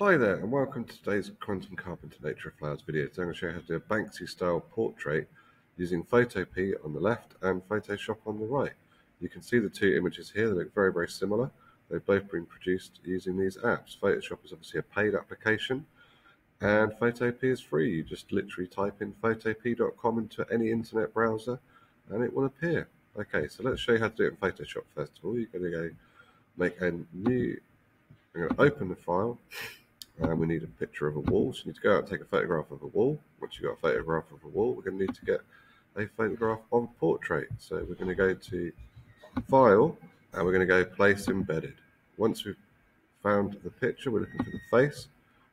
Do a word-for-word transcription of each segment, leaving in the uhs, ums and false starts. Hi there and welcome to today's Quantum Carpenter Nature of Flowers video. Today I'm going to show you how to do a Banksy style portrait using Photopea on the left and Photoshop on the right. You can see the two images here, they look very very similar. They've both been produced using these apps. Photoshop is obviously a paid application and Photopea is free. You just literally type in photopea dot com into any internet browser and it will appear. Okay, so let's show you how to do it in Photoshop first of all. You're going to go make a new, I'm going to open the file. And we need a picture of a wall, so you need to go out and take a photograph of a wall. Once you've got a photograph of a wall, we're going to need to get a photograph of a portrait. So we're going to go to File, and we're going to go Place Embedded. Once we've found the picture, we're looking for the face.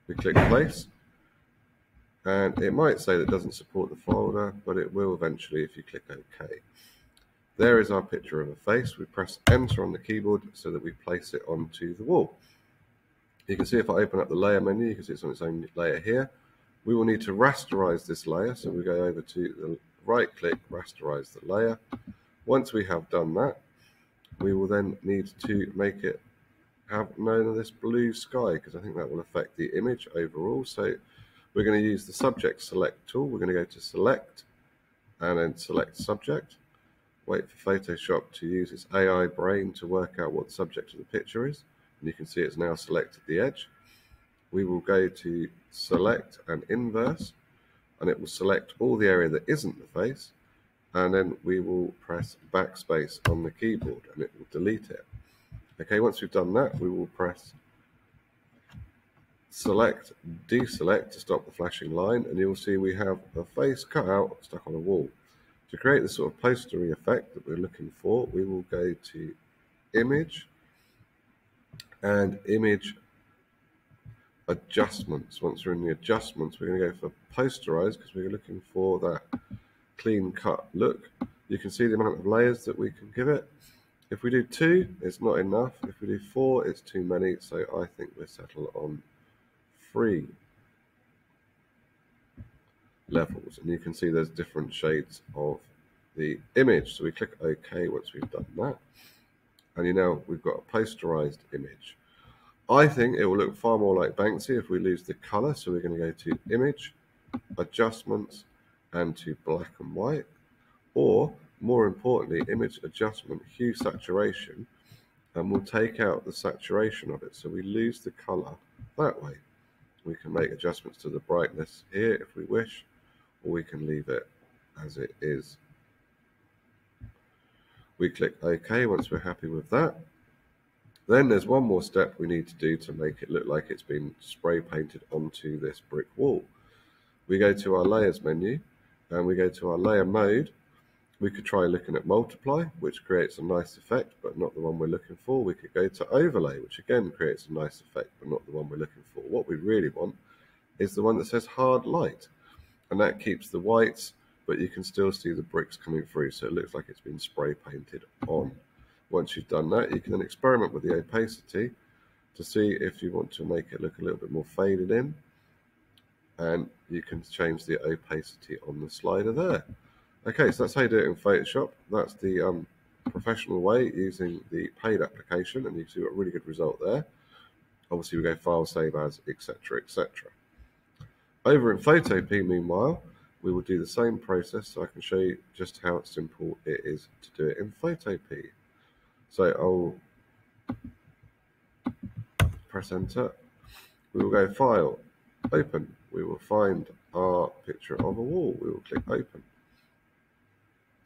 We click Place, and it might say that it doesn't support the folder, but it will eventually if you click OK. There is our picture of a face. We press Enter on the keyboard so that we place it onto the wall. You can see if I open up the layer menu, you can see it's on its own layer here. We will need to rasterize this layer, so we go over to the right click, rasterize the layer. Once we have done that, we will then need to make it have none of this blue sky, because I think that will affect the image overall. So we're going to use the subject select tool. We're going to go to select and then select subject. Wait for Photoshop to use its A I brain to work out what the subject of the picture is. You can see it's now selected the edge. We will go to select and inverse, and it will select all the area that isn't the face, and then we will press backspace on the keyboard and it will delete it. Okay, once we've done that, we will press select, deselect to stop the flashing line, and you'll see we have a face cut out stuck on a wall. To create the sort of postery effect that we're looking for, we will go to image and image adjustments. Once we're in the adjustments, we're going to go for posterize because we're looking for that clean cut look. You can see the amount of layers that we can give it. If we do two, it's not enough. If we do four, it's too many. So I think we'll settle on three levels. And you can see there's different shades of the image. So we click OK once we've done that. And you know, we've got a posterized image. I think it will look far more like Banksy if we lose the color. So we're going to go to image, adjustments, and to black and white. Or more importantly, image adjustment, hue saturation, and we'll take out the saturation of it. So we lose the color that way. We can make adjustments to the brightness here if we wish, or we can leave it as it is. We click OK once we're happy with that. Then there's one more step we need to do to make it look like it's been spray painted onto this brick wall. We go to our layers menu and we go to our layer mode. We could try looking at multiply, which creates a nice effect, but not the one we're looking for. We could go to overlay, which again creates a nice effect, but not the one we're looking for. What we really want is the one that says hard light, and that keeps the whites, but you can still see the bricks coming through, so it looks like it's been spray painted on. Once you've done that, you can then experiment with the opacity to see if you want to make it look a little bit more faded in, and you can change the opacity on the slider there. Okay, so that's how you do it in Photoshop. That's the um, professional way using the paid application, and you can see what a really good result there. Obviously, we go File, Save As, et cetera, et cetera. Over in Photopea, meanwhile, we will do the same process, so I can show you just how simple it is to do it in Photopea. So I'll press Enter. We will go File, Open. We will find our picture of a wall. We will click Open.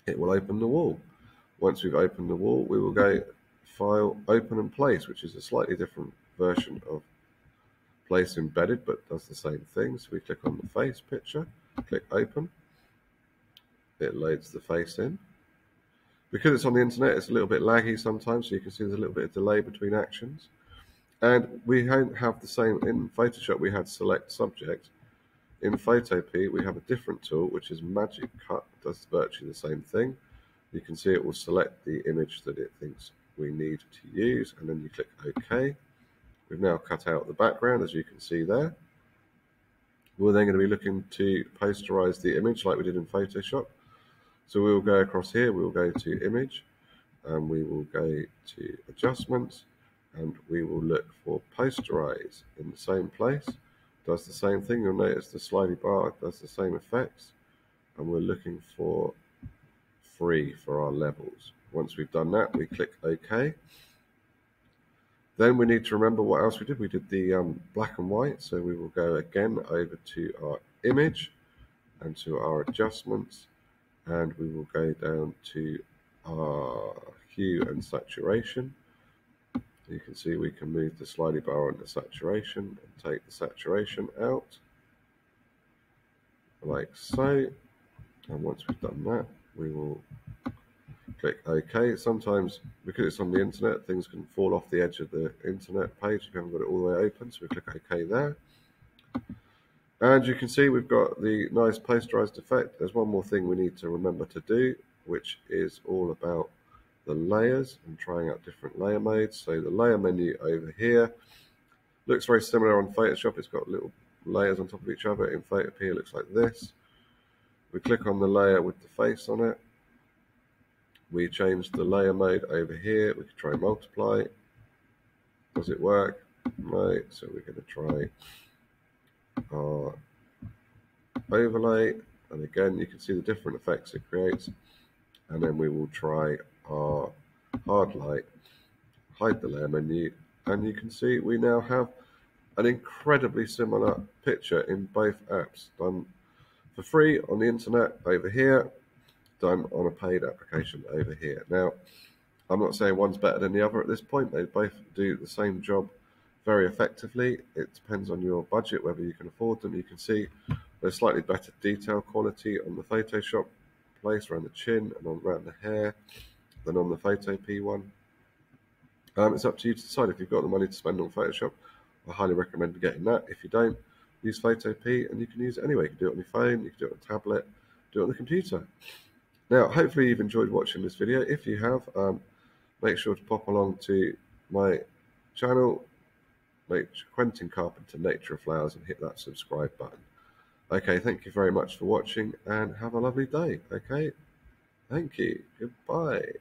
It will open the wall. Once we've opened the wall, we will go File, Open and Place, which is a slightly different version of Place Embedded, but does the same thing. So we click on the face picture. Click open, it loads the face in. Because it's on the internet, it's a little bit laggy sometimes, so you can see there's a little bit of delay between actions. And we don't have the same, in Photoshop we had select subject, in Photopea we have a different tool which is Magic Cut, does virtually the same thing. You can see it will select the image that it thinks we need to use, and then you click OK. We've now cut out the background, as you can see there. We're then going to be looking to posterize the image like we did in Photoshop. So we will go across here, we will go to image, and we will go to adjustments, and we will look for posterize in in the same place, does the same thing. You'll notice the slidey bar does the same effects, and we're looking for three for our levels. Once we've done that, we click OK. Then we need to remember what else we did. We did the um, black and white, so we will go again over to our image and to our adjustments, and we will go down to our hue and saturation. You can see we can move the slidey bar onto saturation and take the saturation out, like so. And once we've done that, we will click OK. Sometimes, because it's on the internet, things can fall off the edge of the internet page if you haven't got it all the way open, so we click OK there. And you can see we've got the nice posterized effect. There's one more thing we need to remember to do, which is all about the layers and trying out different layer modes. So the layer menu over here looks very similar on Photoshop. It's got little layers on top of each other. In Photopea, it looks like this. We click on the layer with the face on it. We change the layer mode over here. We could try multiply. Does it work? No. So we're going to try our overlay. And again, you can see the different effects it creates. And then we will try our hard light, hide the layer menu. And you can see we now have an incredibly similar picture in both apps, done for free on the internet over here, done on a paid application over here. Now, I'm not saying one's better than the other at this point. They both do the same job very effectively. It depends on your budget, whether you can afford them. You can see there's slightly better detail quality on the Photoshop place around the chin and on around the hair than on the Photopea one. Um, it's up to you to decide. If you've got the money to spend on Photoshop, I highly recommend getting that. If you don't, use Photopea, and you can use it anyway. You can do it on your phone, you can do it on a tablet, do it on the computer. Now, hopefully you've enjoyed watching this video. If you have, um, make sure to pop along to my channel, Quantum Carpenter Nature of Flowers, and hit that subscribe button. Okay, thank you very much for watching, and have a lovely day. Okay, thank you. Goodbye.